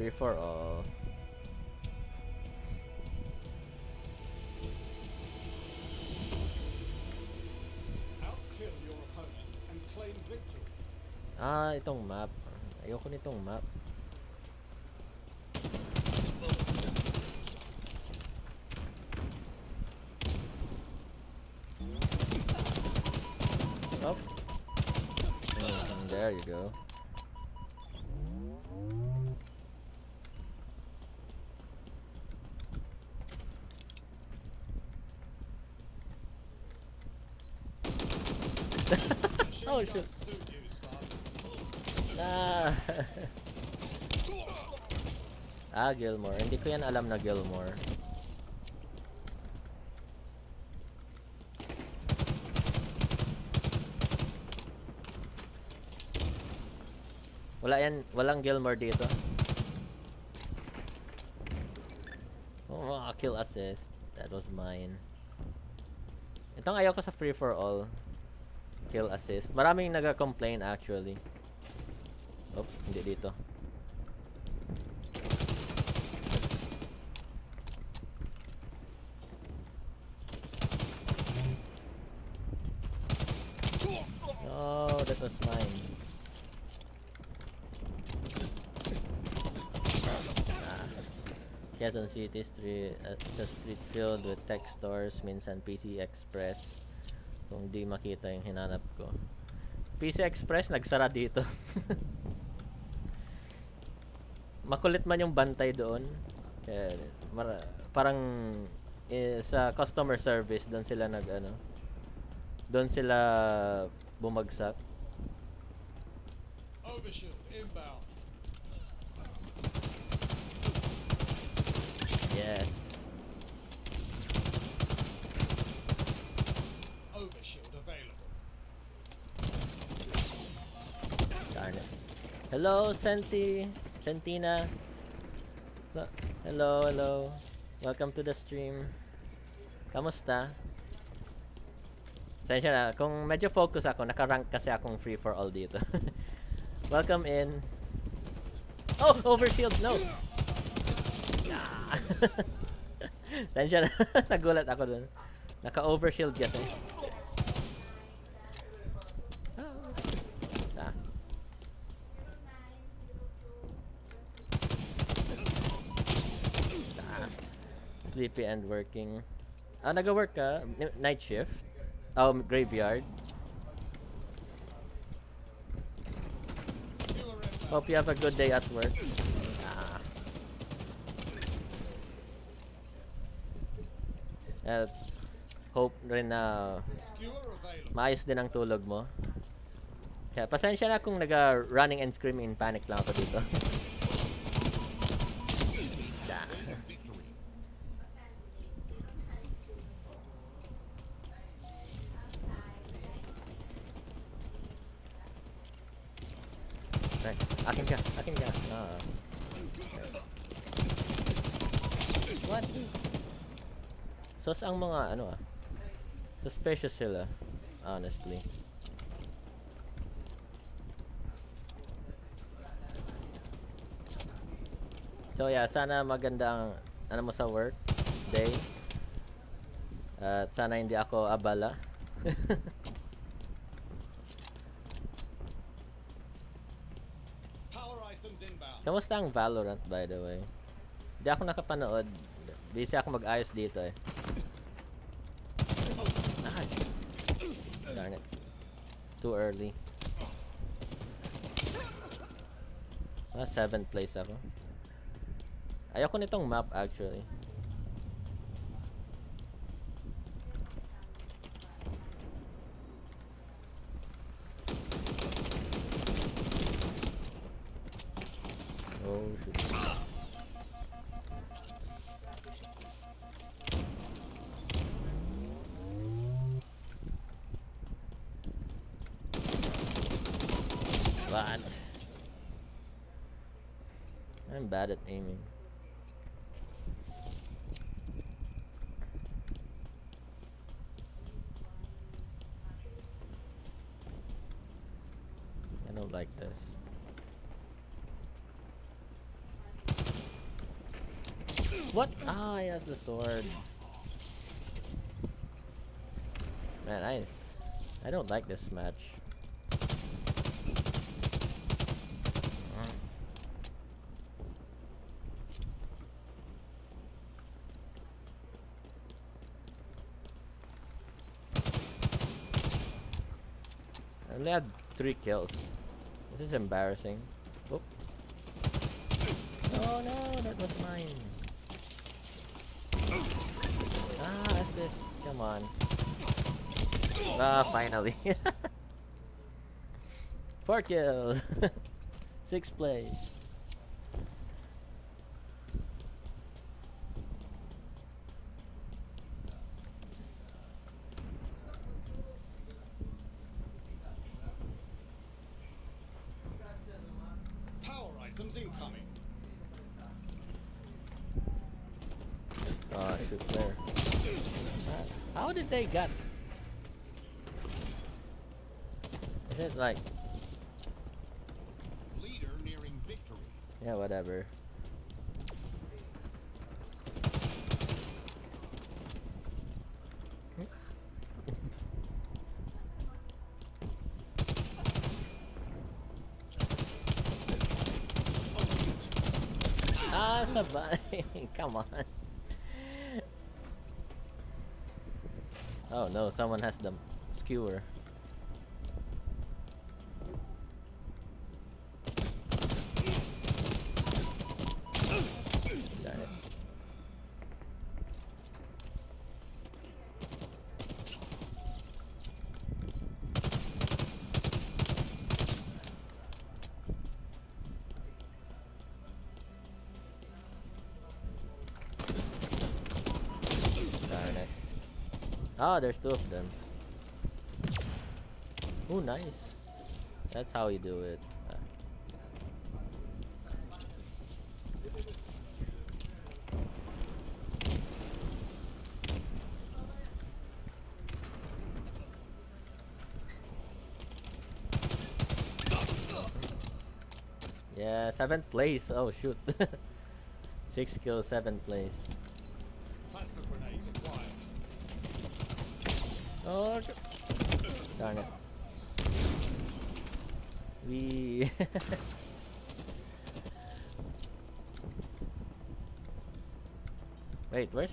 free for all. Outkill your opponents and claim victory. Ah, itong map. Ayoko nitong map. Oh. There you go. Oh shit. Ah. Ah, Gilmore. Hindi ko yan alam na Gilmore. Wala yan, walang Gilmore dito. Oh, kill assist. That was mine. Itong ayaw ko sa free for all. Kill assist. Maraming nag-complain actually. Oh, hindi dito. Oh, that was mine. Quezon City street, the street filled with tech stores, minsan PC Express. Kung di makita yung hinanap ko. PC Express nagsara dito. Makulit man yung bantay doon. Kaya, parang sa customer service doon sila nag-ano. Doon sila bumagsak. Overshoot inbound. Yes. Hello, Sentina. Hello, hello. Welcome to the stream. Kamusta? Sensya na, kung medyo focus ako, naka-rank kasi akong free for all dito. Welcome in. Oh, overshield, no. Sensya na, nagulat ako dun. Naka-overshield kasi. Sleepy and working. Ah, nag-work ka? Night shift? Oh, graveyard. Hope you have a good day at work. Ah. At hope rin na maayos din ang tulog mo. Kaya pasensya na kung naga-running and screaming in panic lang ako dito. Akin ka. Ah. What? Sus ang mga ano ah. Suspicious sila. Honestly. So yeah, sana maganda ang ano mo sa work day. At sana hindi ako abala. Kamusta ang Valorant, by the way? Hindi ako nakapanood. Busy ako mag-ayos dito eh. Ah. Darn it. Too early. Ah, 7th place ako. Ayoko nitong map actually. What? I'm bad at aiming. I don't like this. What? Ah, he has the sword. Man, I don't like this match. I only had 3 kills. This is embarrassing. Oop. Oh no, that was mine. Ah, assist. Come on. Ah, finally. 4 kills. 6 plays. Power items incoming. Oh, shoot there. How did they get? Is it like? Leader nearing victory. Yeah, whatever. Ah, somebody! Come on. Oh no, someone has the skewer. Darn it. Darn it. Oh, there's 2 of them. Oh, nice. That's how you do it. Yeah, 7 plays. Oh, shoot. 6 kills, 7 plays. Oh, darn it. We. Wait, where's.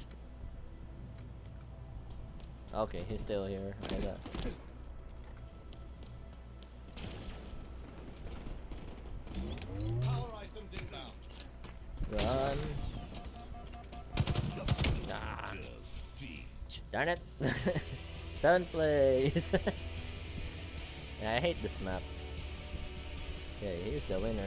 Okay, he's still here. I got. Power items inbound. Run. Nah. Darn it. 7 plays. Yeah, I hate this map. Okay, he's the winner.